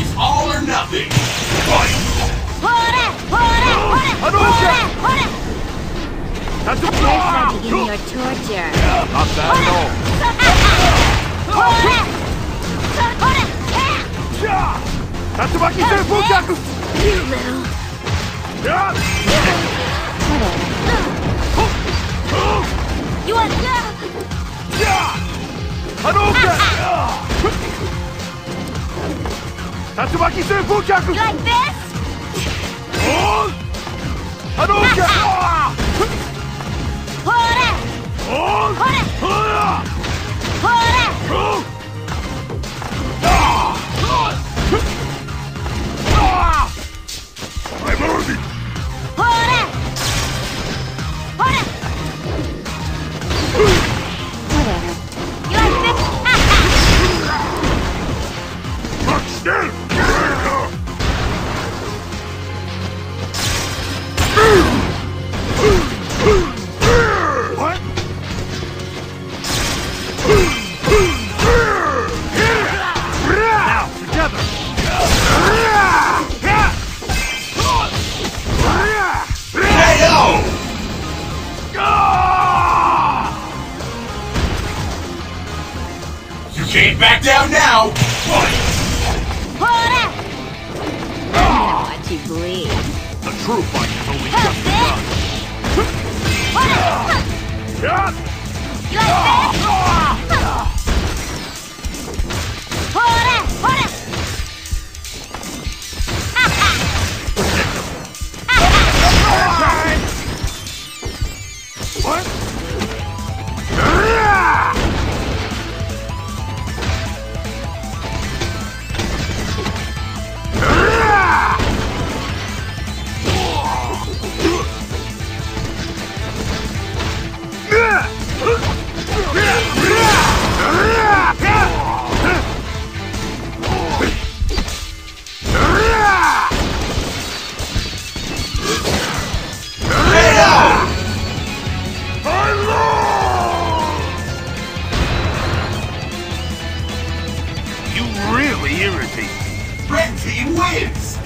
It's all or nothing. That's a like you in your torture. Not bad at all. That's about you, Bukaku. You little. You are Bukaku. Like this? Oh! I'm early. Can't back down now! Watch you bleed. The true fight is only just begun. What? You really irritate me. Red team wins!